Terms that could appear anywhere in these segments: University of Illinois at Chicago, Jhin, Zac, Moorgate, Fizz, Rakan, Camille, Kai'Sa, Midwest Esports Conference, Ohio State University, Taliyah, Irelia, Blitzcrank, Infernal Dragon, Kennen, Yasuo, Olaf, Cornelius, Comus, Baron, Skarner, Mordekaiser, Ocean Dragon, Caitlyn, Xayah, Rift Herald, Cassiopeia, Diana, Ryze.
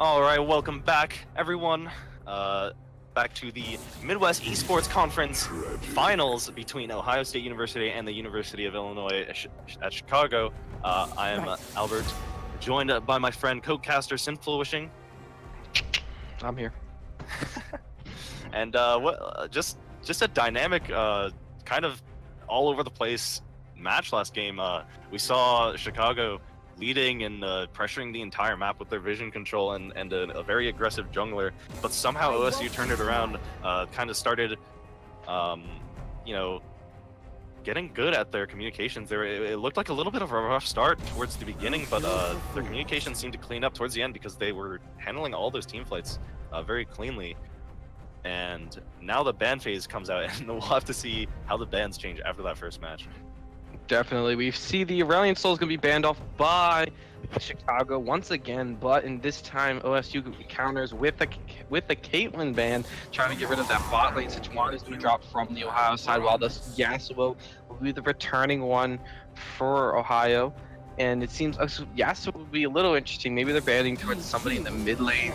All right, welcome back, everyone. Back to the Midwest Esports Conference finals between Ohio State University and the University of Illinois at Chicago. I am Albert, joined by my friend Codecaster Synthfulwishing. I'm here. And just a dynamic, kind of all over the place match last game. We saw Chicago leading and pressuring the entire map with their vision control and a very aggressive jungler, but somehow OSU turned it around, kind of started, you know, getting good at their communications. It looked like a little bit of a rough start towards the beginning, but their communications seemed to clean up towards the end because they were handling all those team fights very cleanly. And now the ban phase comes out, and we'll have to see how the bans change after that first match. Definitely. We see the Aurelion Sol is going to be banned off by Chicago once again, but in this time OSU counters with a Caitlyn ban, trying to get rid of that bot lane. Sichuan is going to drop from the Ohio side, while this Yasuo will be the returning one for Ohio. And it seems Yasuo will be a little interesting. Maybe they're banning towards somebody in the mid lane.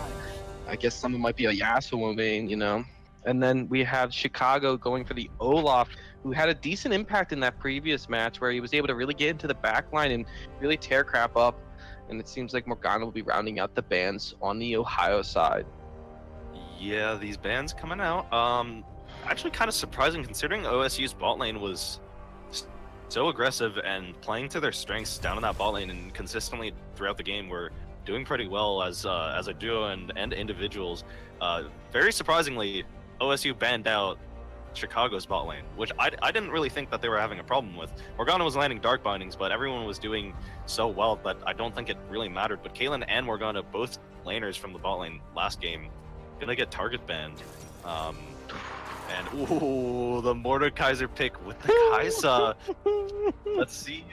I guess someone might be a Yasuo main, you know. And then we have Chicago going for the Olaf, who had a decent impact in that previous match where he was able to really get into the back line and really tear crap up. And it seems like Morgana will be rounding out the bans on the Ohio side. Yeah, these bans coming out. Actually kind of surprising considering OSU's bot lane was so aggressive and playing to their strengths down in that bot lane, and consistently throughout the game were doing pretty well as a duo and individuals. Very surprisingly, OSU banned out Chicago's bot lane, which I didn't really think that they were having a problem with. Morgana was landing dark bindings, but everyone was doing so well that I don't think it really mattered. But Caitlyn and Morgana, both laners from the bot lane last game, gonna get target banned. And ooh, the Mordekaiser pick with the Kai'Sa. Let's see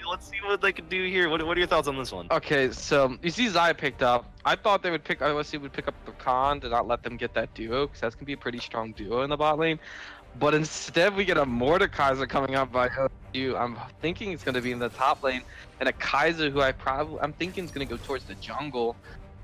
what they can do here. What are your thoughts on this one? Okay, so you see Xayah picked up. I thought they would pick, OSU would pick up the Khan to not let them get that duo, because that's gonna be a pretty strong duo in the bot lane. But instead we get a Mordekaiser coming up by OSU. I'm thinking it's gonna be in the top lane, and a Kai'Sa who I'm thinking is gonna go towards the jungle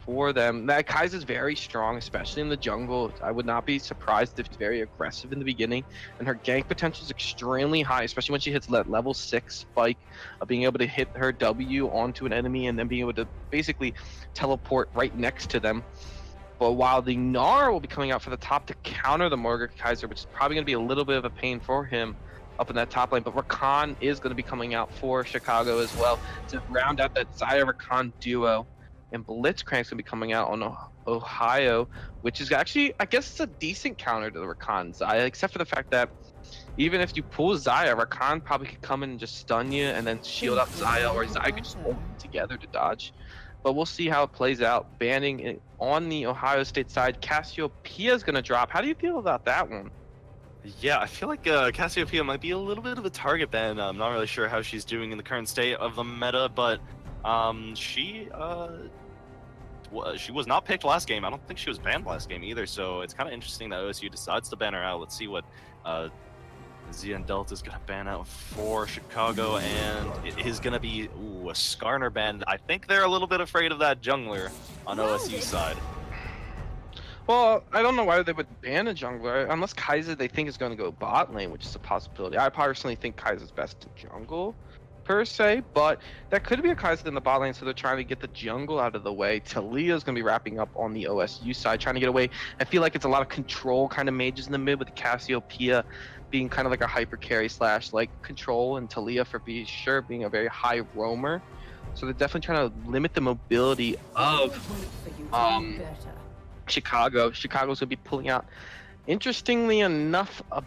for them. That Kai'Sa is very strong, especially in the jungle. I would not be surprised if she's very aggressive in the beginning, and her gank potential is extremely high, especially when she hits that level 6 spike of being able to hit her W onto an enemy and then being able to basically teleport right next to them. But while the Gnar will be coming out for the top to counter the Mordekaiser, which is probably going to be a little bit of a pain for him up in that top lane, but Rakan is going to be coming out for Chicago as well to round out that Xayah-Rakan duo. And Blitzcrank's gonna be coming out on Ohio, which is actually, I guess, it's a decent counter to the Rakan Xayah, except for the fact that even if you pull Xayah, Rakan probably could come in and just stun you and then shield up Xayah, or Xayah could just hold them together to dodge. But we'll see how it plays out. Banning it on the Ohio State side, Cassiopeia's gonna drop. How do you feel about that one? Yeah, I feel like Cassiopeia might be a little bit of a target ban. I'm not really sure how she's doing in the current state of the meta, but she was not picked last game. I don't think she was banned last game either, so it's kind of interesting that OSU decides to ban her out. Let's see what Z and Delta is going to ban out for Chicago, and it is going to be a Skarner ban. I think they're a little bit afraid of that jungler on OSU's side. Well, I don't know why they would ban a jungler, unless Kai'Sa they think is going to go bot lane, which is a possibility. I personally think Kai'Sa's best in jungle, per se, but that could be a Kai'Sa in the bot lane, so they're trying to get the jungle out of the way. Taliyah's going to be wrapping up on the OSU side, trying to get away. I feel like it's a lot of control kind of mages in the mid, with Cassiopeia being kind of like a hyper carry slash like control, and Taliyah for being a very high roamer. So they're definitely trying to limit the mobility of Chicago. Chicago's going to be pulling out, interestingly enough, a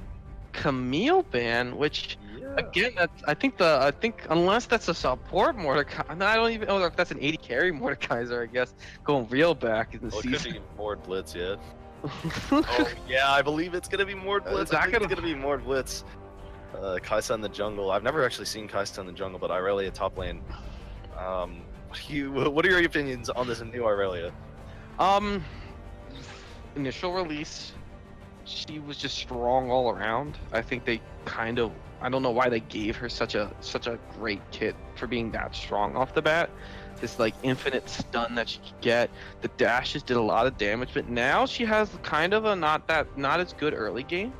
Camille ban, which again, that's, I think unless that's a support Mordekaiser, I don't even know if that's an 80 carry Mordekaiser. I guess going real back in the season. It could be Mord Blitz, yeah. Oh yeah, I believe it's gonna be Mord Blitz. It's gonna be Mord Blitz. Kai'Sa in the jungle. I've never actually seen Kai'Sa in the jungle, but Irelia top lane. What are your opinions on this new Irelia? Initial release, she was just strong all around. I think they kind of, I don't know why they gave her such a great kit for being that strong off the bat. this like infinite stun that she could get. The dashes did a lot of damage, but now she has kind of a not as good early game.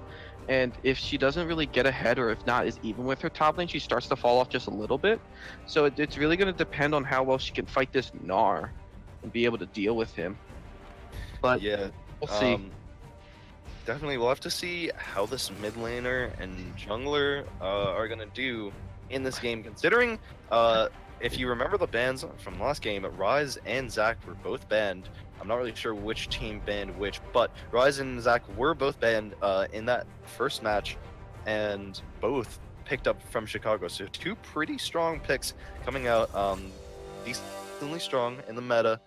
And if she doesn't really get ahead, or if not is even with her top lane, she starts to fall off just a little bit. So it's really going to depend on how well she can fight this Gnar and be able to deal with him. But yeah, we'll see. Definitely, we'll have to see how this mid laner and jungler are going to do in this game, considering if you remember the bans from last game, Ryze and Zac were both banned. I'm not really sure which team banned which, but Ryze and Zac were both banned in that first match, and both picked up from Chicago. So two pretty strong picks coming out, decently strong in the meta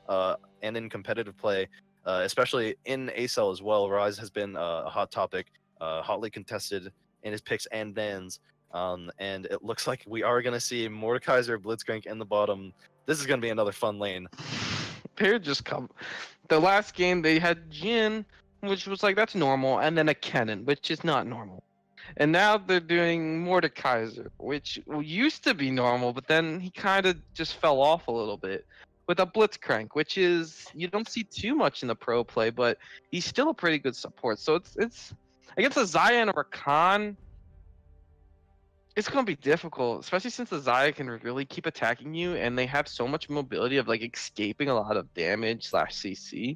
and in competitive play, especially in ACL as well. Ryze has been a hot topic, hotly contested in his picks and bans. And it looks like we are going to see Mordekaiser, Blitzcrank in the bottom. This is going to be another fun lane. Pair just come. The last game they had Jhin, which was like, that's normal, and then a Kennen, which is not normal. And now they're doing Mordekaiser, which used to be normal, but then he kind of just fell off a little bit. With a Blitzcrank, which is, you don't see too much in the pro play, but he's still a pretty good support. So it's against a Xayah and a Rakan. It's going to be difficult, especially since the Xayah can really keep attacking you, and they have so much mobility of like escaping a lot of damage / CC.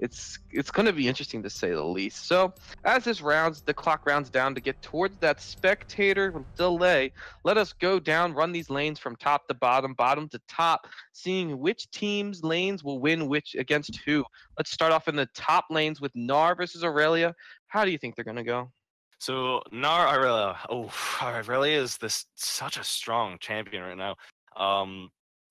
It's going to be interesting, to say the least. So as this rounds, the clock rounds down to get towards that spectator delay. Let us go down, run these lanes from top to bottom, bottom to top, seeing which team's lanes will win which against who. Let's start off in the top lanes with Gnar versus Irelia. How do you think they're going to go? So Gnar, Irelia. Oh, Irelia is such a strong champion right now.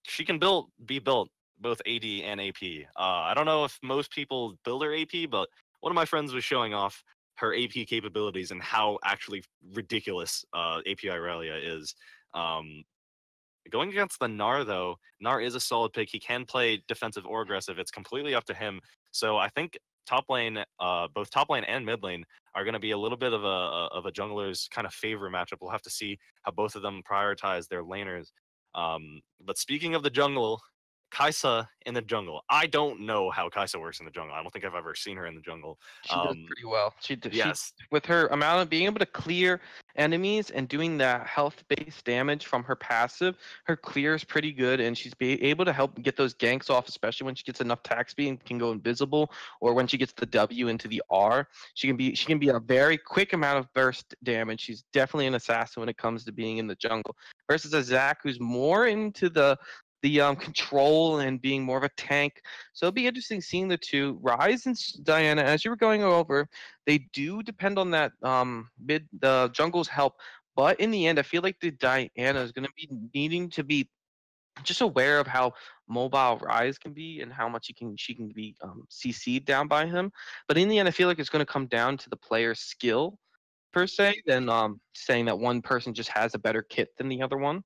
She can be built both AD and AP. I don't know if most people build her AP, but one of my friends was showing off her AP capabilities and how actually ridiculous AP Irelia is. Going against the Gnar though, Gnar is a solid pick. He can play defensive or aggressive. It's completely up to him. So I think top lane, both top lane and mid lane are going to be a little bit of a jungler's kind of favor matchup. We'll have to see how both of them prioritize their laners. But speaking of the jungle, Kai'Sa in the jungle. I don't know how Kai'Sa works in the jungle. I don't think I've ever seen her in the jungle. She does pretty well. She does. Yes. She, with her amount of being able to clear enemies and doing that health-based damage from her passive, her clear is pretty good, and she's able to help get those ganks off, especially when she gets enough attack speed and can go invisible, or when she gets the W into the R. She can be a very quick amount of burst damage. She's definitely an assassin when it comes to being in the jungle. Versus a Zac who's more into the control and being more of a tank. So it'll be interesting seeing the two. Ryze and Diana, as you were going over, they do depend on that the jungle's help. But in the end, I feel like the Diana is going to be needing to be just aware of how mobile Ryze can be and how much she can be CC'd down by him. But in the end, I feel like it's going to come down to the player's skill, per se, than saying that one person just has a better kit than the other one.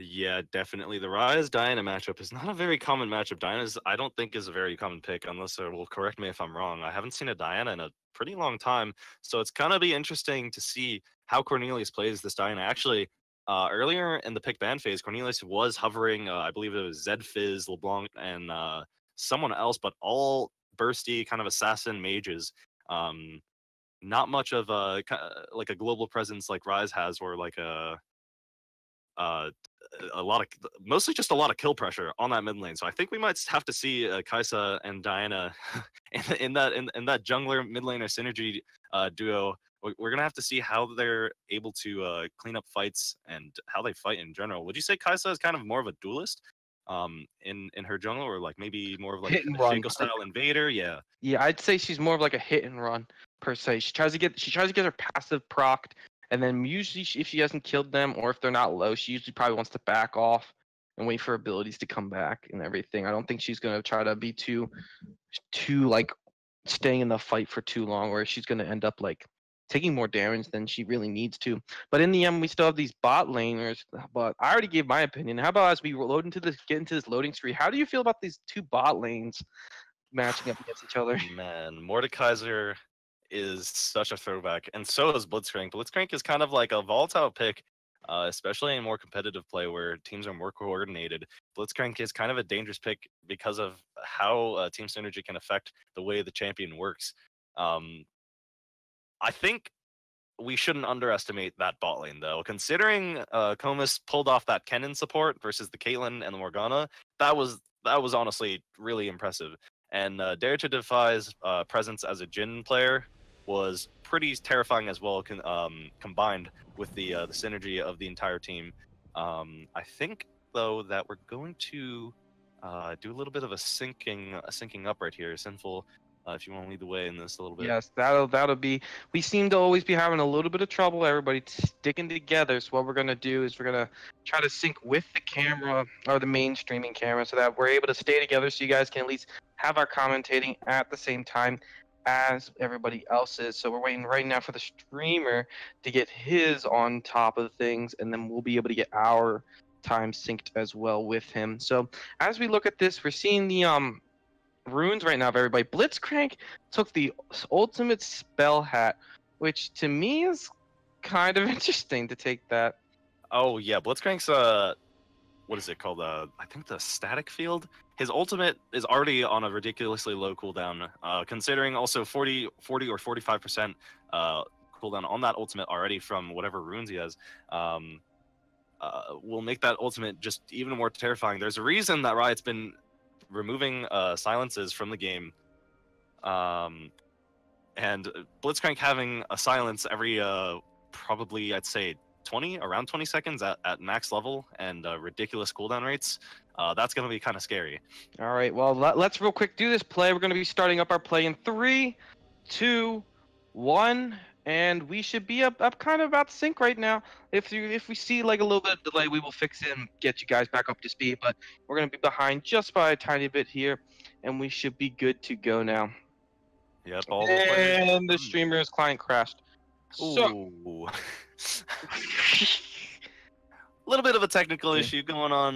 Yeah, definitely. The Ryze-Diana matchup is not a very common matchup. Diana's, I don't think, is a very common pick, unless it will correct me if I'm wrong. I haven't seen a Diana in a pretty long time, so it's going to be interesting to see how Cornelius plays this Diana. Actually, earlier in the pick-ban phase, Cornelius was hovering, I believe it was Zed, Fizz, LeBlanc, and someone else, but all bursty kind of assassin mages. Not much of a global presence like Ryze has, or like mostly just a lot of kill pressure on that mid lane. So I think we might have to see Kai'Sa and Diana in that jungler mid laner synergy duo. We're gonna have to see how they're able to clean up fights and how they fight in general. Would you say Kai'Sa is kind of more of a duelist in her jungle, or like maybe more of like a single style invader? Yeah, I'd say she's more of like a hit and run per se. She tries to get her passive procced. And then usually, if she hasn't killed them, or if they're not low, she usually probably wants to back off and wait for abilities to come back and everything. I don't think she's going to try to be too like, staying in the fight for too long, or she's going to end up, like, taking more damage than she really needs to. But in the end, we still have these bot laners, but I already gave my opinion. How about as we get into this loading spree, how do you feel about these two bot lanes matching up against each other? Man, Mordekaiser is such a throwback, and so is Blitzcrank. Blitzcrank is kind of like a volatile pick especially in more competitive play where teams are more coordinated. Blitzcrank is kind of a dangerous pick because of how team synergy can affect the way the champion works. I think we shouldn't underestimate that bot lane, though. Considering Comus pulled off that Kennen support versus the Caitlyn and the Morgana, that was honestly really impressive. And Dare to Defy's presence as a Jhin player was pretty terrifying as well, combined with the synergy of the entire team. I think, though, that we're going to do a little bit of a syncing up right here. Sinful, if you want to lead the way in this a little bit. Yes, that'll be. We seem to always be having a little bit of trouble, everybody sticking together. So what we're gonna do is we're gonna try to sync with the camera or the main streaming camera so that we're able to stay together, so you guys can at least have our commentating at the same time as everybody else is. So we're waiting right now for the streamer to get his on top of things, and then we'll be able to get our time synced as well with him. So as we look at this, we're seeing the runes right now of everybody. Blitzcrank took the ultimate spell hat, which to me is kind of interesting to take that. Oh yeah, Blitzcrank's what is it called? I think the static field. His ultimate is already on a ridiculously low cooldown, considering also 40 or 45% cooldown on that ultimate already from whatever runes he has. Will make that ultimate just even more terrifying. There's a reason that Riot's been removing silences from the game, and Blitzcrank having a silence every probably, I'd say, around 20 seconds at max level, and ridiculous cooldown rates. That's going to be kind of scary. All right, well, let's real quick do this play. We're going to be starting up our play in 3, 2, 1, and we should be up kind of about to sync right now. If we see like a little bit of delay, we will fix it and get you guys back up to speed, but we're going to be behind just by a tiny bit here, and we should be good to go now. Yep, and the streamer's client crashed. So, ooh. A little bit of a technical issue going on.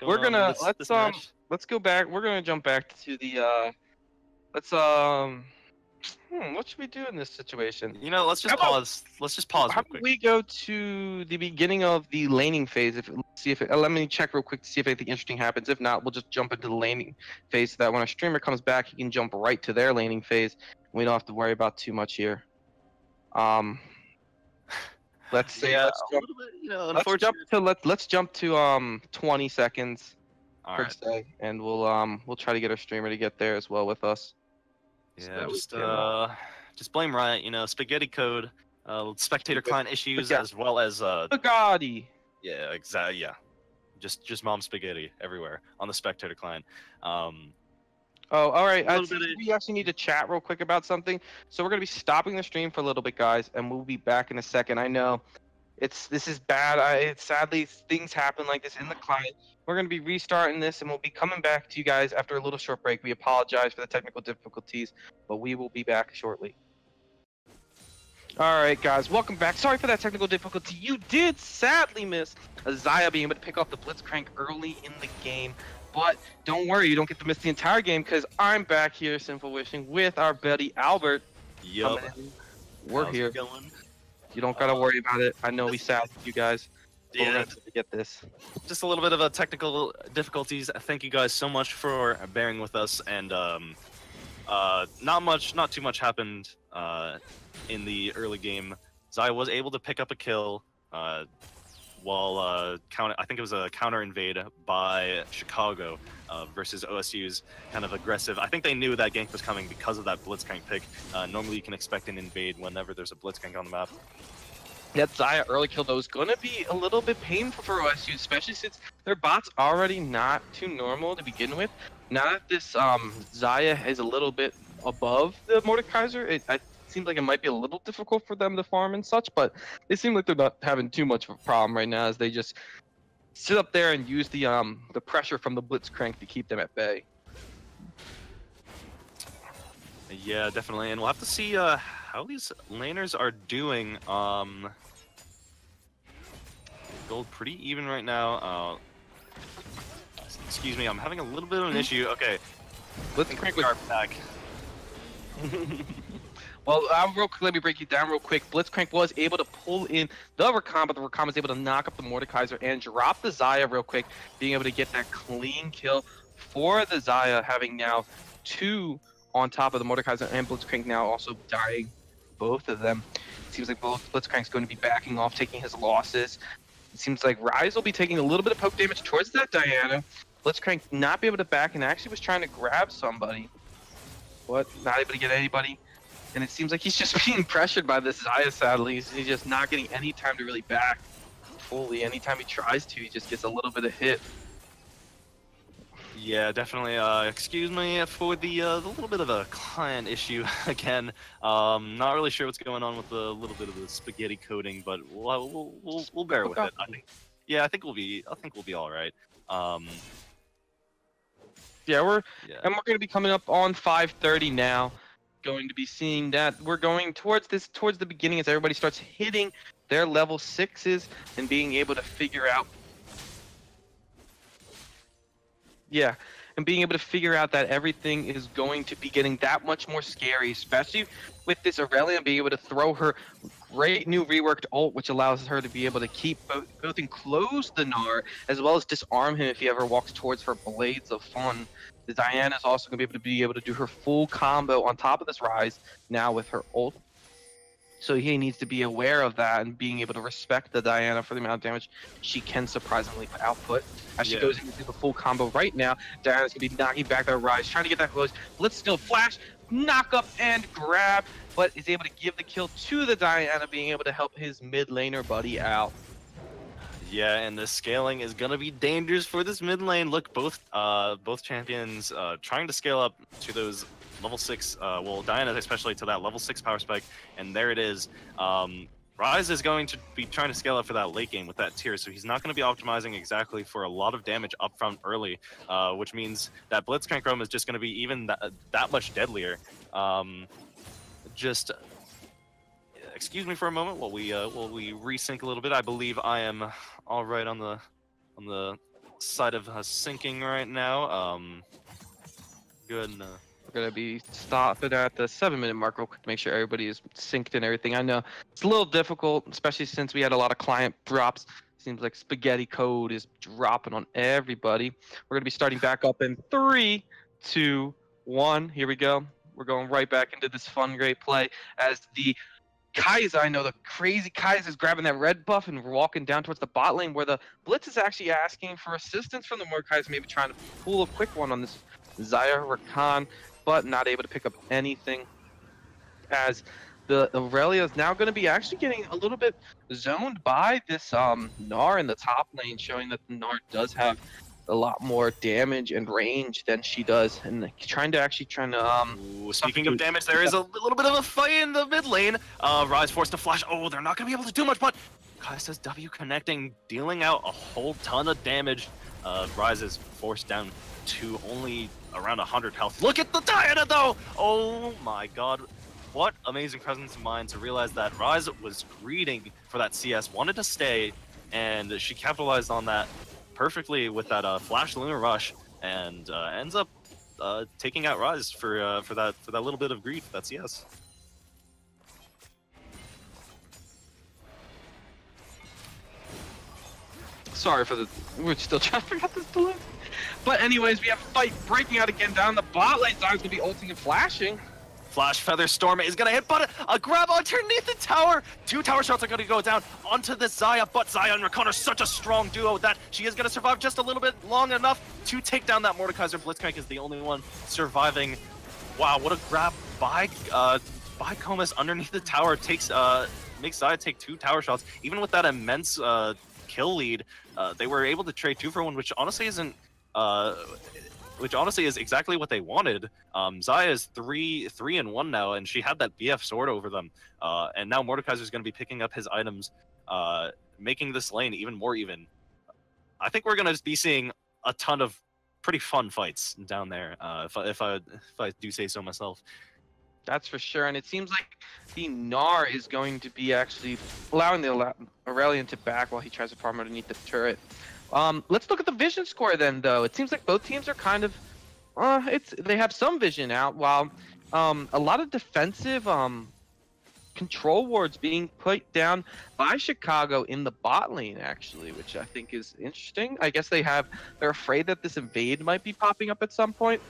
Let's go back. We're gonna jump back to the. What should we do in this situation? You know, let's just pause. Let's just pause. How about we go to the beginning of the laning phase? Let me check real quick to see if anything interesting happens. If not, we'll just jump into the laning phase so that when a streamer comes back, he can jump right to their laning phase. We don't have to worry about too much here. Let's see. Yeah, let's jump to 20 seconds per se, and we'll try to get our streamer to get there as well with us. Yeah, so just blame Riot, you know, spaghetti code, spectator client issues, as well as spaghetti. Yeah, exactly. Yeah, just mom spaghetti everywhere on the spectator client. Oh, all right. We actually need to chat real quick about something. So we're going to be stopping the stream for a little bit, guys, and we'll be back in a second. I know this is bad. Sadly, things happen like this in the client. We're going to be restarting this, and we'll be coming back to you guys after a little short break. We apologize for the technical difficulties, but we will be back shortly. All right, guys, welcome back. Sorry for that technical difficulty. You did sadly miss Xayah being able to pick off the Blitzcrank early in the game. But don't worry, you don't get to miss the entire game, because I'm back here, Synthfulwishing, with our buddy Albert. Yup. We're here. You don't gotta worry about it. I know we sad you guys. Yeah. We're gonna have to get this. Just a little bit of a technical difficulties. Thank you guys so much for bearing with us, and not too much happened in the early game. Xayah was able to pick up a kill. While I think it was a counter invade by Chicago versus OSU's kind of aggressive. I think they knew that gank was coming because of that Blitzcrank pick. Normally you can expect an invade whenever there's a Blitzcrank on the map. That Xayah early kill though is gonna be a little bit painful for OSU, especially since their bot's already not too normal to begin with. Now that this Xayah is a little bit above the Mordekaiser, it seems like it might be a little difficult for them to farm and such, but they seem like they're not having too much of a problem right now as they just sit up there and use the pressure from the Blitzcrank to keep them at bay. Yeah, definitely, and we'll have to see how these laners are doing. Gold pretty even right now. Excuse me, I'm having a little bit of an issue. Okay, Blitzcrank back. Well, let me break you down real quick. Blitzcrank was able to pull in the Rakan, but the Rakan was able to knock up the Mordekaiser and drop the Xayah real quick, being able to get that clean kill for the Xayah, having now two on top of the Mordekaiser, and Blitzcrank now also dying, both of them. It seems like both Blitzcrank's going to be backing off, taking his losses. It seems like Ryze will be taking a little bit of poke damage towards that Diana. Blitzcrank not be able to back, and actually was trying to grab somebody, but not able to get anybody. And it seems like he's just being pressured by this Xayah, sadly. He's just not getting any time to really back fully. Anytime he tries to, he just gets a little bit of hit. Yeah, definitely. Excuse me for the little bit of a client issue again. Not really sure what's going on with the little bit of the spaghetti coating, but we'll bear with it. I think we'll be all right. And we're going to be coming up on 5:30 now. Going to be seeing that we're going towards the beginning as everybody starts hitting their level 6s and being able to figure out. Yeah, and being able to figure out that everything is going to be getting that much more scary, especially with this Aurelion being able to throw her great new reworked ult, which allows her to be able to keep both enclose the Gnar, as well as disarm him if he ever walks towards her Blades of Fun. The Diana is also going to be able to do her full combo on top of this Ryze now with her ult. So he needs to be aware of that and being able to respect the Diana for the amount of damage she can surprisingly output. As she goes into the full combo right now, Diana's going to be knocking back that Ryze, trying to get that close. Blitz still flash, knock up and grab, but is able to give the kill to the Diana, being able to help his mid laner buddy out. Yeah, and the scaling is going to be dangerous for this mid lane. Look, both champions trying to scale up to those level 6, well, Diana especially to that level 6 power spike, and there it is. Ryze is going to be trying to scale up for that late game with that tier, so he's not going to be optimizing exactly for a lot of damage up front early, which means that Blitzcrank roam is just going to be even that much deadlier. Excuse me for a moment while we resync a little bit. I believe I am all right on the side of syncing right now. Good enough. We're going to be stopping at the 7-minute mark real quick to make sure everybody is synced and everything. I know it's a little difficult, especially since we had a lot of client drops. Seems like spaghetti code is dropping on everybody. We're going to be starting back up in 3, 2, 1. Here we go. We're going right back into this fun, great play as the Kai'Sa, I know the crazy Kai'Sa is grabbing that red buff and walking down towards the bot lane where the Blitz is actually asking for assistance from the Mordekaiser, maybe trying to pull a quick one on this Xayah Rakan, but not able to pick up anything as the Irelia is now going to be actually getting a little bit zoned by this Gnar in the top lane, showing that the Gnar does have a lot more damage and range than she does, and trying to speaking of damage, there is a little bit of a fight in the mid lane. Ryze forced to flash. Oh, they're not going to be able to do much, but Kai'Sa's W connecting, dealing out a whole ton of damage. Ryze is forced down to only around 100 health. Look at the Diana though! Oh my god. What amazing presence of mind to realize that Ryze was greeting for that CS, wanted to stay, and she capitalized on that perfectly with that flash lunar rush, and ends up taking out Ryze for that little bit of grief. That's yes. Sorry for the. We're still trying to figure out this balloon. But anyways, we have a fight breaking out again down the bot lane. Zog's gonna be ulting and flashing. Flash Feather Storm is gonna hit, but a grab underneath the tower. Two tower shots are gonna go down onto the Xayah, but Xayah and Rakan are such a strong duo that she is gonna survive just a little bit long enough to take down that Mordekaiser. Blitzcrank is the only one surviving. Wow, what a grab by Comus underneath the tower. Makes Xayah take two tower shots. Even with that immense kill lead, they were able to trade 2 for 1, which honestly is exactly what they wanted. Xayah is 3-1 now, and she had that BF sword over them. And now Mordekaiser is going to be picking up his items, making this lane even more even. I think we're going to be seeing a ton of pretty fun fights down there, if I do say so myself. That's for sure, and it seems like the Gnar is going to be actually allowing the Aurelion to back while he tries to farm underneath the turret. Let's look at the vision score then, though. It seems like both teams are kind of, they have some vision out, while a lot of defensive control wards being put down by Chicago in the bot lane, actually, which I think is interesting. I guess they're afraid that this invade might be popping up at some point.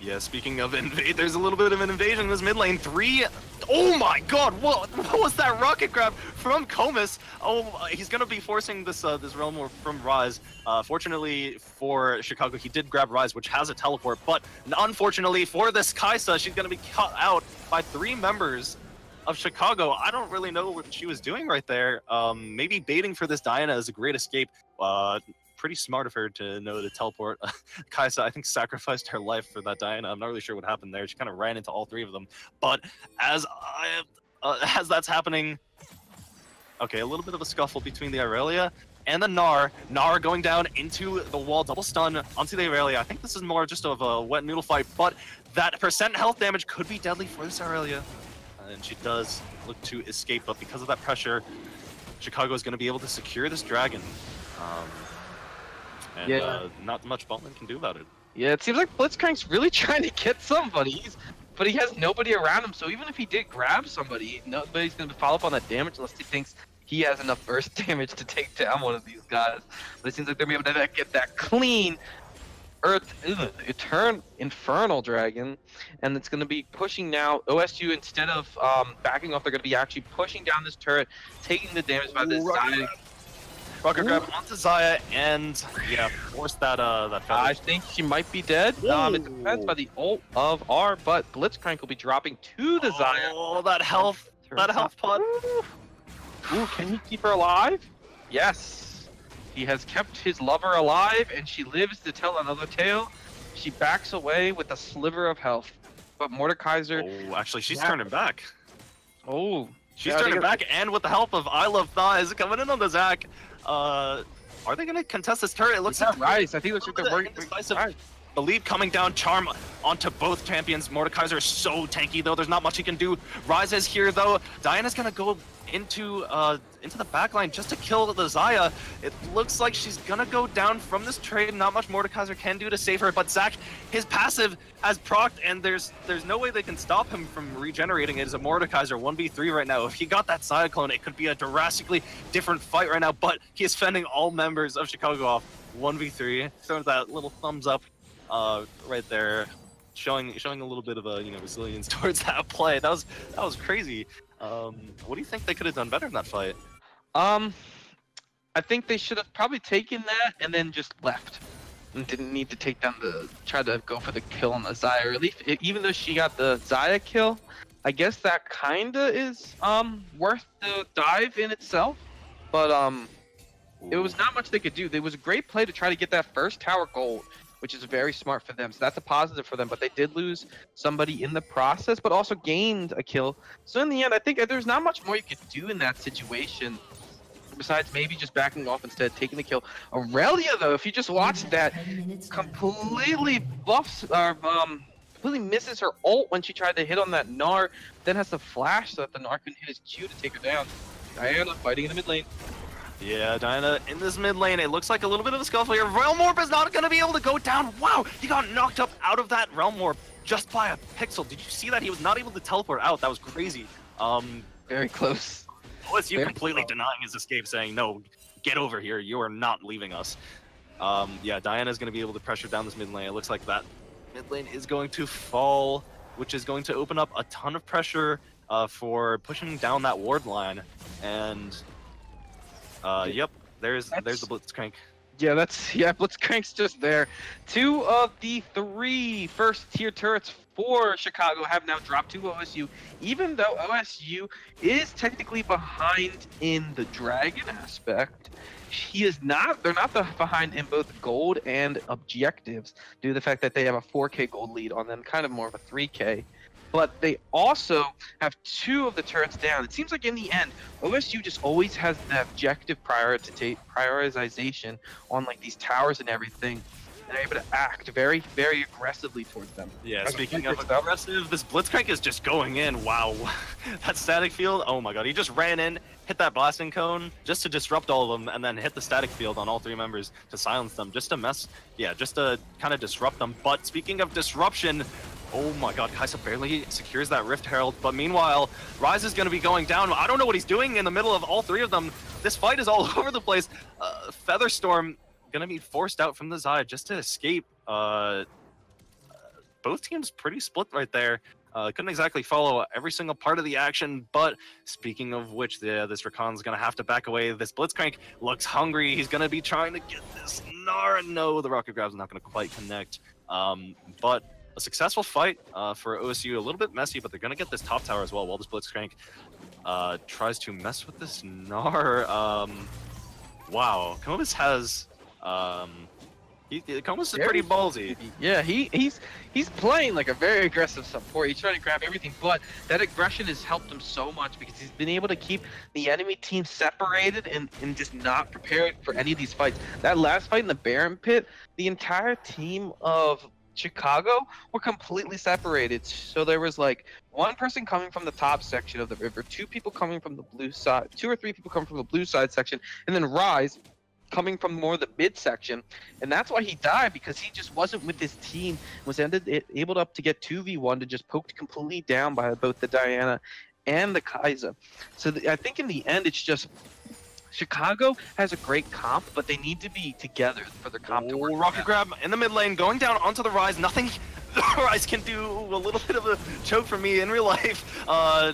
Yeah, speaking of invade, there's a little bit of an invasion in this mid lane. Three, oh my god, what was that rocket grab from Comus? Oh, he's gonna be forcing this this realm from Ryze. Fortunately for Chicago, he did grab Ryze, which has a teleport, but unfortunately for this Kai'Sa, she's gonna be cut out by three members of Chicago. I don't really know what she was doing right there. Maybe baiting for this Diana is a great escape. Pretty smart of her to know to teleport. Kai'Sa, I think, sacrificed her life for that Diana. I'm not really sure what happened there. She kind of ran into all three of them. But as that's happening, okay, a little bit of a scuffle between the Irelia and the Gnar. Gnar going down into the wall, double stun onto the Irelia. I think this is more just of a wet noodle fight, but that percent health damage could be deadly for this Irelia. And she does look to escape, but because of that pressure, Chicago is going to be able to secure this dragon. Not much Boltman can do about it. Yeah, it seems like Blitzcrank's really trying to get somebody, but he has nobody around him, so even if he did grab somebody, nobody's going to follow up on that damage unless he thinks he has enough burst damage to take down one of these guys. But it seems like they're going to be able to get that clean Infernal Dragon, and it's going to be pushing now. OSU, instead of backing off, they're going to be actually pushing down this turret, taking the damage by this side. Rocket grab onto Xayah and yeah, force that that feather. I think she might be dead. It depends by the ult of R, but Blitzcrank will be dropping to the Xayah. Oh, that health pod. Ooh, can he keep her alive? Yes, he has kept his lover alive, and she lives to tell another tale. She backs away with a sliver of health, but Mordekaiser. Oh, actually, she's turning back. Oh, she's turning back, and with the help of I Love Thighs coming in on the Zac. Are they gonna contest this turret? It looks like Ryze. I think it looks like they're working decisive. Believe coming down, charm onto both champions. Mordekaiser is so tanky though. There's not much he can do. Ryze is here though. Diana's gonna go into the backline just to kill the Xayah. It looks like she's gonna go down from this trade. Not much Mordekaiser can do to save her, but Zac, his passive has procced, and there's no way they can stop him from regenerating. It is a Mordekaiser 1v3 right now. If he got that Xayah clone, it could be a drastically different fight right now, but he is fending all members of Chicago off 1v3. So that little thumbs up right there, showing a little bit of a, you know, resilience towards that play. That was crazy. What do you think they could have done better in that fight? I think they should have probably taken that and then just left. And didn't need to take down try to go for the kill on the Xayah. Really, even though she got the Xayah kill, I guess that kinda is worth the dive in itself. But it was not much they could do. It was a great play to try to get that first tower gold, which is very smart for them. So that's a positive for them, but they did lose somebody in the process, but also gained a kill. So in the end, I think there's not much more you could do in that situation besides maybe just backing off instead, taking the kill. Aurelia, though, if you just watched that, completely buffs, completely misses her ult when she tried to hit on that Gnar, then has to flash so that the Gnar can hit his Q to take her down. Diana fighting in the mid lane. Yeah, Diana in this mid lane. It looks like a little bit of a scuffle here. Realm Warp is not going to be able to go down. Wow, he got knocked up out of that Realm Warp just by a pixel. Did you see that? He was not able to teleport out. That was crazy. Very close. OSU very completely denying his escape, saying, no, get over here. You are not leaving us. Yeah, Diana's going to be able to pressure down this mid lane. It looks like that mid lane is going to fall, which is going to open up a ton of pressure for pushing down that ward line. And yep, there's the Blitzcrank. Yeah, Blitzcrank's just there. Two of the three first tier turrets for Chicago have now dropped to OSU, even though OSU is technically behind in the dragon aspect. They're not behind in both gold and objectives due to the fact that they have a 4K gold lead on them, kind of more of a 3K. But they also have two of the turrets down. It seems like in the end, OSU just always has the objective prioritization on like these towers and everything. And they're able to act very, very aggressively towards them. Yeah, speaking of aggressive, this Blitzcrank is just going in. Wow, that static field, oh my god. He just ran in, hit that blasting cone just to disrupt all of them, and then hit the static field on all three members to silence them, just to kind of disrupt them. But speaking of disruption, Oh my god, Kai'Sa barely secures that Rift Herald, but meanwhile, Ryze is going to be going down. I don't know what he's doing in the middle of all three of them. This fight is all over the place. Featherstorm going to be forced out from the Xayah just to escape. Both teams pretty split right there. Couldn't exactly follow every single part of the action, but speaking of which, this Rakan's going to have to back away. This Blitzcrank looks hungry. He's going to be trying to get this Gnar. No, the Rocket Grab's not going to quite connect, but a successful fight for OSU. A little bit messy, but they're going to get this top tower as well while this Blitzcrank tries to mess with this Gnar. Wow, Comus has... Comus is pretty ballsy. Yeah, he's playing like a very aggressive support. He's trying to grab everything, but that aggression has helped him so much because he's been able to keep the enemy team separated and just not prepared for any of these fights. That last fight in the Baron pit, the entire team of Chicago were completely separated. So there was like one person coming from the top section of the river, two people coming from the blue side, two or three people coming from the blue side section, and then Ryze coming from more the mid section, and that's why he died, because he just wasn't with his team, was able up to get 2v1 to just poked completely down by both the Diana and the Kai'Sa. So I think in the end, it's just Chicago has a great comp, but they need to be together for their comp to work. Rocket grab in the mid lane, going down onto the Ryze. Nothing the Ryze can do. A little bit of a choke for me in real life.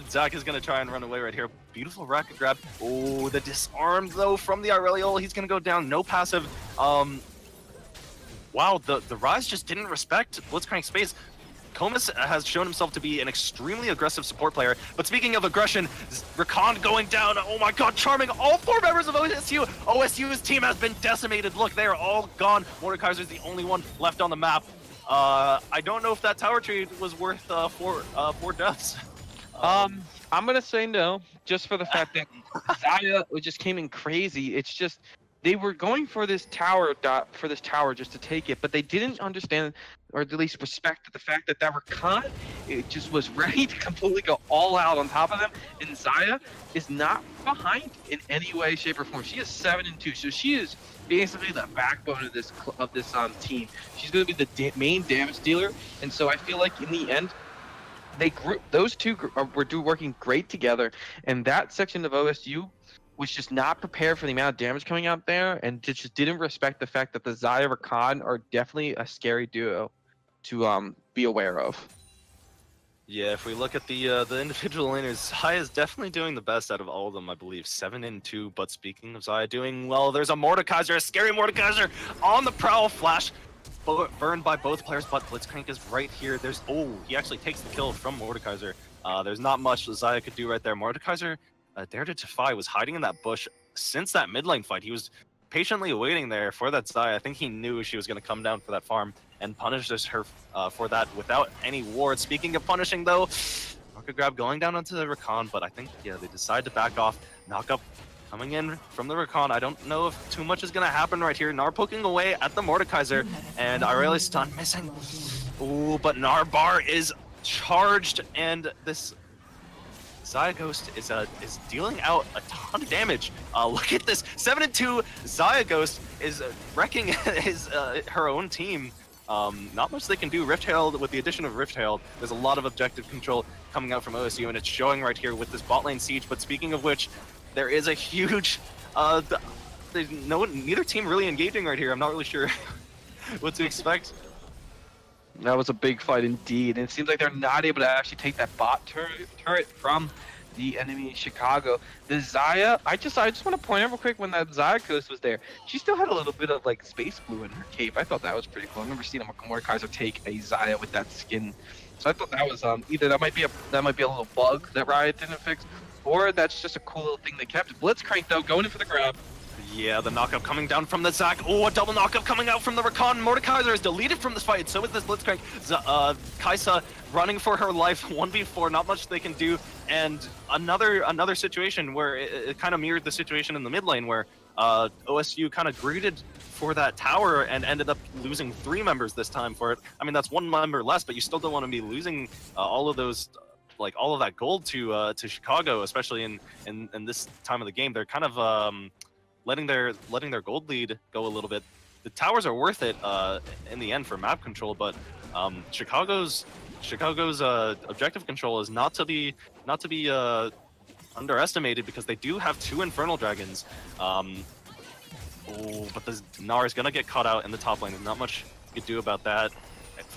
Zac is going to try and run away right here. Beautiful rocket grab. Oh, the disarm though from the Irelia. He's going to go down. No passive. Wow, the Ryze just didn't respect Blitzcrank space. Comus has shown himself to be an extremely aggressive support player. But speaking of aggression, Rakan going down. Oh my god, charming all four members of OSU. OSU's team has been decimated. Look, they are all gone. Mordekaiser's the only one left on the map. I don't know if that tower trade was worth four deaths. I'm going to say no, just for the fact that Xayah just came in crazy. It's just... they were going for this tower just to take it, but they didn't understand, or at least respect the fact that Rakan, it just was ready to completely go all out on top of them, and Xayah is not behind in any way, shape, or form. She is 7-2, so she is basically the backbone of this team. She's going to be the main damage dealer, and so I feel like in the end, those two were working great together, and that section of OSU was just not prepared for the amount of damage coming out there, and just didn't respect the fact that the Xayah Rakan are definitely a scary duo to be aware of. Yeah, if we look at the individual laners, Xayah is definitely doing the best out of all of them, I believe. 7-2, but speaking of Xayah doing well, there's a Mordekaiser, a scary Mordekaiser on the prowl. Flash burned by both players, but Blitzcrank is right here. There's, oh, he actually takes the kill from Mordekaiser. There's not much Xayah could do right there. Mordekaiser, Dare to Defy, was hiding in that bush since that mid lane fight. He was patiently waiting there for that Xayah. I think he knew she was going to come down for that farm and punishes her for that without any ward. Speaking of punishing, though, Rocket Grab going down onto the Rakan, but I think, yeah, they decide to back off. Knock up coming in from the Rakan. I don't know if too much is going to happen right here. Gnar poking away at the Mordekaiser, and Irelia stun missing. Ooh, but Gnar bar is charged, and this Xayah Ghost is dealing out a ton of damage. Look at this, 7-2. Xayah Ghost is wrecking her own team. Not much they can do. Rift Herald, with the addition of Rift Herald, there's a lot of objective control coming out from OSU, and it's showing right here with this bot lane siege. But speaking of which, there is a huge, there's neither team really engaging right here. I'm not really sure what to expect. That was a big fight indeed, and it seems like they're not able to actually take that bot turret from the enemy Chicago. The Xayah, I just want to point out real quick, when that Xayah Ghost was there, she still had a little bit of like space blue in her cape. I thought that was pretty cool. I've never seen a Mordekaiser take a Xayah with that skin, so I thought that was either that might be a little bug that Riot didn't fix, or that's just a cool little thing they kept. Blitzcrank though going in for the grab. Yeah, the knockup coming down from the Zac. Oh, a double knockup coming out from the Rakan. Mordekaiser is deleted from this fight. So is this Blitzcrank. Kai'Sa running for her life. 1v4, not much they can do. And another situation where it kind of mirrored the situation in the mid lane, where OSU kind of greeted for that tower and ended up losing three members this time for it. I mean, that's one member less, but you still don't want to be losing all of those... like all of that gold to Chicago, especially in this time of the game. They're kind of... letting their gold lead go a little bit. The towers are worth it in the end for map control, but Chicago's Chicago's objective control is not to be underestimated, because they do have two Infernal Dragons. Oh, but the Gnar is gonna get caught out in the top lane. There's not much you can do about that.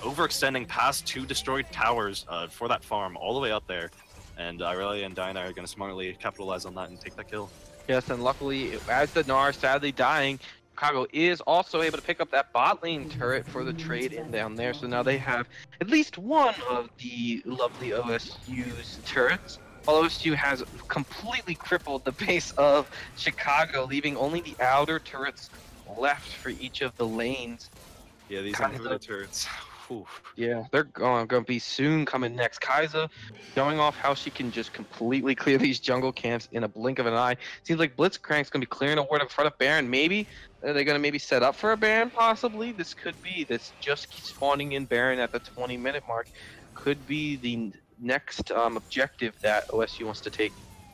Overextending past two destroyed towers for that farm all the way up there, and Irelia and Diana are gonna smartly capitalize on that and take that kill. Yes, and luckily, as the Gnar sadly dying, Chicago is also able to pick up that bot lane turret for the trade in down there. So now they have at least one of the lovely OSU's turrets. While OSU has completely crippled the base of Chicago, leaving only the outer turrets left for each of the lanes. Yeah, these inhibitor turrets. Oof. Yeah, they're going to be soon coming next. Kai'Sa showing off how she can just completely clear these jungle camps in a blink of an eye. Seems like Blitzcrank's going to be clearing a ward in front of Baron. Maybe they're going to set up for a Baron, possibly. This could be. This just keeps spawning in Baron at the 20-minute mark. Could be the next objective that OSU wants to take.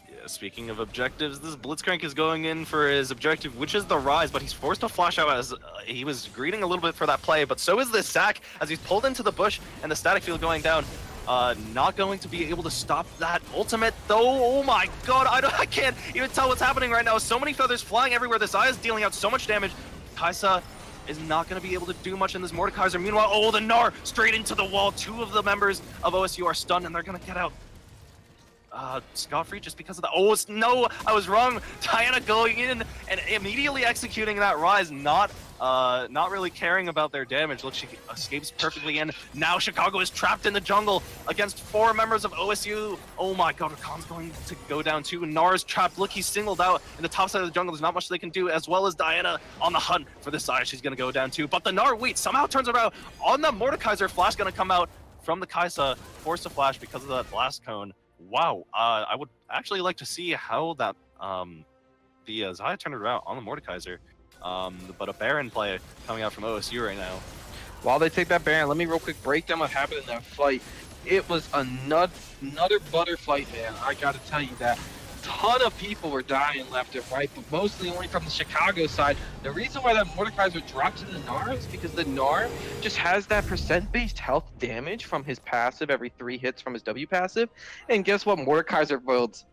Yeah, speaking of objectives, this Blitzcrank is going in for his objective, which is the Ryze, but he's forced to flash out as he was greeting a little bit for that play, but so is this Zac as he's pulled into the bush and the static field going down. Not going to be able to stop that ultimate, though. Oh my god, I can't even tell what's happening right now. So many feathers flying everywhere. This Xayah is dealing out so much damage. Kai'Sa is not going to be able to do much in this Mordekaiser. Meanwhile, oh, the Gnar straight into the wall. Two of the members of OSU are stunned, and they're going to get out scot-free just because of the... Oh, no, I was wrong. Diana going in and immediately executing that Ryze, not really caring about their damage. Look, she escapes perfectly in. Now Chicago is trapped in the jungle against four members of OSU. Oh my god, Rakan's going to go down too. Gnar is trapped. Look, he's singled out in the top side of the jungle. There's not much they can do, as well as Diana on the hunt for this Xayah. She's going to go down too. But the Gnar, wait, somehow turns around on the Mordekaiser. Flash going to come out from the Kai'Sa. Forced to flash because of that blast cone. Wow, I would actually like to see how that the Xayah turned around on the Mordekaiser. But a Baron play coming out from OSU right now. While they take that Baron, let me real quick break down what happened in that fight. It was another butterfly, man. I gotta tell you that. Ton of people were dying left and right, but mostly only from the Chicago side. The reason why that Mordekaiser dropped to the Gnar is because the Gnar just has that percent-based health damage from his passive every 3 hits from his W passive. And guess what? Mordekaiser builds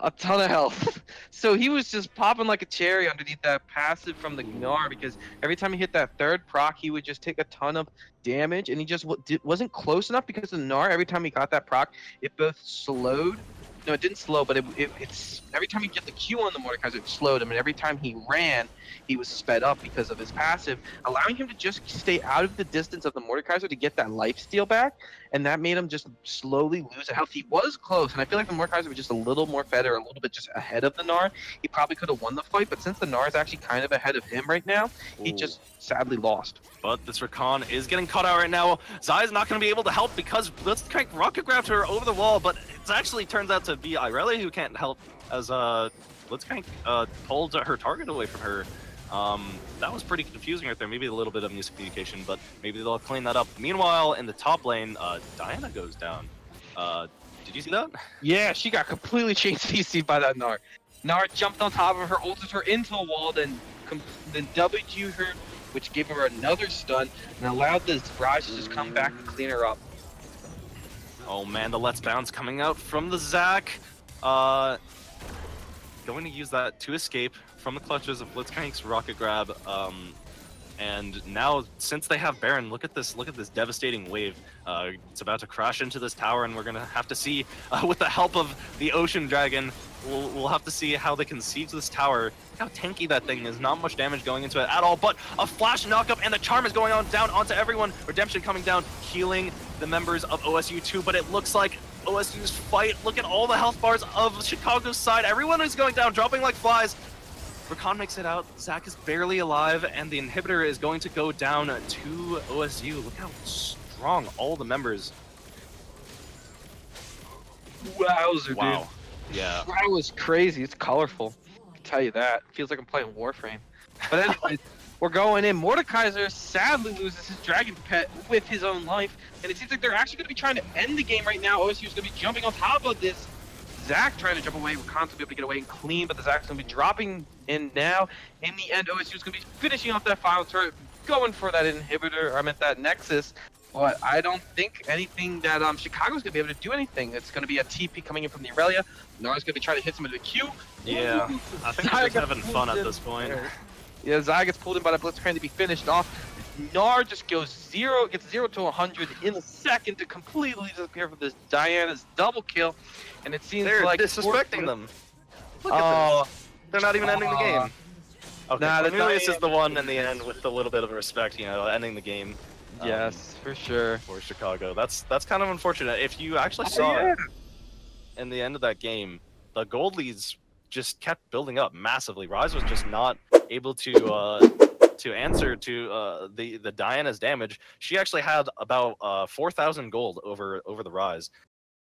a ton of health. So he was just popping like a cherry underneath that passive from the Gnar, because every time he hit that third proc, he would just take a ton of damage, and he just wasn't close enough, because the Gnar, every time he got that proc, it both slowed. No, it didn't slow, but it's every time he get the Q on the Mordekaiser, it slowed him, and every time he ran, he was sped up because of his passive, allowing him to just stay out of the distance of the Mordekaiser to get that lifesteal back, and that made him just slowly lose health. He was close, and I feel like the Mordekaiser was just a little more fed, or a little bit just ahead of the Gnar. He probably could have won the fight, but since the Gnar is actually kind of ahead of him right now, he just sadly lost. But this Rakan is getting caught out right now. Xayah is not going to be able to help because Blitzcrank rocket grabbed her over the wall, but it actually turns out to be Irelia who can't help, as Blitzcrank pulled her target away from her. That was pretty confusing right there. Maybe a little bit of miscommunication, but maybe they'll clean that up. Meanwhile, in the top lane, Diana goes down. Did you see that? Yeah, she got completely chain CC'd by that Gnar. Gnar jumped on top of her, ulted her into a wall, then W'd her, which gave her another stun and allowed the Ryze to just come back and clean her up. Oh man, the Let's Bounce coming out from the Zac. Going to use that to escape from the clutches of Blitzcrank's rocket grab. And now, since they have Baron, look at this devastating wave. It's about to crash into this tower, and we're gonna have to see, with the help of the Ocean Dragon, we'll have to see how they can siege this tower. Look how tanky that thing is. Not much damage going into it at all, but a flash knockup, and the charm is going on down onto everyone. Redemption coming down, healing the members of OSU too, but it looks like OSU's fight. Look at all the health bars of Chicago's side. Everyone is going down, dropping like flies. Rakan makes it out, Zac is barely alive, and the inhibitor is going to go down to OSU. Look how strong all the members. Wowzer, wow. Dude. Yeah. That was crazy. It's colorful. I can tell you that. It feels like I'm playing Warframe. But anyway, we're going in. Mordekaiser sadly loses his dragon pet with his own life, and it seems like they're actually going to be trying to end the game right now. OSU is going to be jumping on top of this. Zac trying to jump away, Rakan's gonna be able to get away and clean, but the Zac's gonna be dropping in now. In the end, OSU's gonna be finishing off that final turret, going for that inhibitor, or I meant that Nexus, But I don't think anything that Chicago's going to be able to do anything. It's going to be a TP coming in from the Irelia. Gnar's going to be trying to hit somebody with the Q. Yeah, I think they're just having fun at this point. Yeah, Zai gets pulled in by the Blitzcrank to be finished off. Gnar just goes gets zero to 100 in a second to completely disappear from this Diana's double kill, and it seems they're like disrespecting them. Look at them. They're not even ending the game. Okay, nah, Cornelius is the one in the end with a little bit of respect, you know, ending the game. Yes, for sure. For Chicago, that's kind of unfortunate. If you actually saw it in the end of that game, the gold leads just kept building up massively. Ryze was just not able to answer to the Diana's damage. She actually had about 4,000 gold over the Ryze,